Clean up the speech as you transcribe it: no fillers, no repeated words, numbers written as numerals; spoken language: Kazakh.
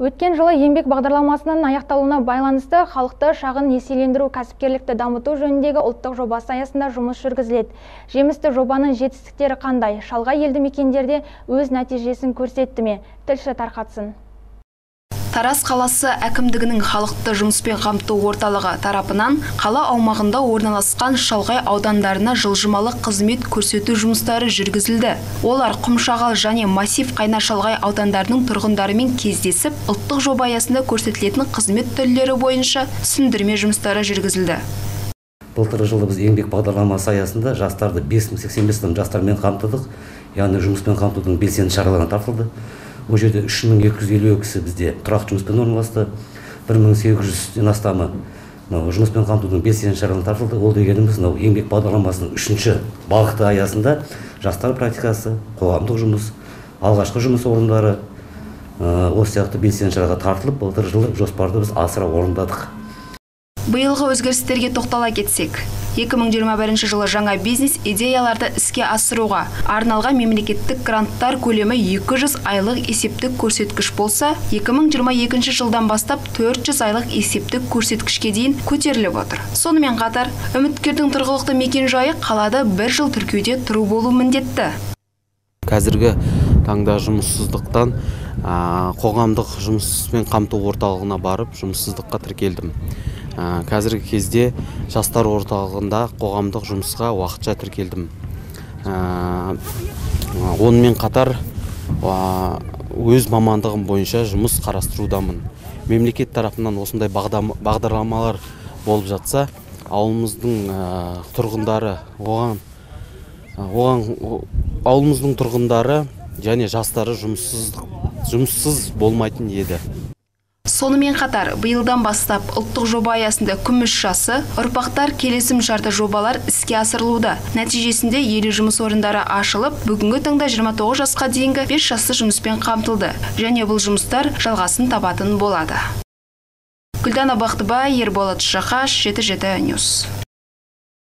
Өткен жылы еңбек бағдарламасының аяқталуына байланысты халықты шағын несиелендіру кәсіпкерлікті дамыту жөніндегі ұлттық жобасы аясында жұмыс жүргізіледі. Жемісті жобаның жетістіктері қандай? Шалғай елді мекендерде өз нәтижесін көрсетті ме? Тілші тарқатсын. Тараз қаласы әкімдігінің халықты жұмыспен қамту орталығы тарапынан қала аумағында орналасқан шалғай аудандарына жылжымалы қызмет көрсету жұмыстары жүргізілді. Олар Құмшағал және Массив Қайнашалғай аудандарының тұрғындарымен кездесіп, ұлттық жоба аясында көрсетілетін қызмет түрлері бойынша түсіндірме жұмыстары жүргізілді. Былтыр жылы біз еңбек бағдарламасы аясында жастарды 585 жастармен қамтыдық, яғни жұмыспен қамтудың белсенді шараларына тартылды. О жерде 3250 кісі бізде тұрақты жұмыспен орналасты, 1800-ден астамы жұмыспен қамтудың белсенді шараларына тартылды. Ол дегеніміз еңбек бағдарламасының 3-ші бағыты аясында жастар практикасы, қоғамдық жұмыс, алғашқы жұмыс орындары осы сияқты белсенді шараға тартылып, былтыр жылы жоспарды біз асыра орындадық. Биылғы өзгерістерге тоқтала кетсек, 2021 жылы жаңа бизнес идеяларды іске асыруға арналған мемлекеттік гранттар көлемі 200 айлық есептік көрсеткіш болса, 2022 жылдан бастап 400 айлық есептік көрсеткішке дейін көтеріліп отыр. Сонымен қатар, үміткердің тұрғылықты мекенжайы қалада 1 жыл тіркеуде тұру болу міндетті. Қазіргі таңда жұмыссыздықтан қоғамдық жұмыспен қамту орталығына барып жұмыссыздыққа тіркелдім. Қазіргі кезде жастар орталығында қоғамдық жұмысқа уақытша тіркелдім. Онымен қатар өз мамандығым бойынша жұмыс қарастырудамын. Мемлекет тарапынан осындай бағдарламалар болып жатса, ауылымыздың тұрғындары және жастары жұмыссыз болмайтын еді. Сонымен қатар, биылдан бастап ұлттық жоба аясында күміс жасы, ұрпақтар келесім жарты жобалар іске асырылуда. Нәтижесінде 50 жұмыс орындары ашылып, бүгінгі таңда 29 жасқа дейінгі 5 жасты жұмыспен қамтылды. Және бұл жұмыстар жалғасын табатын болады. Гүлдана Бақтыбай, Ерболат Шақаш, 77 News.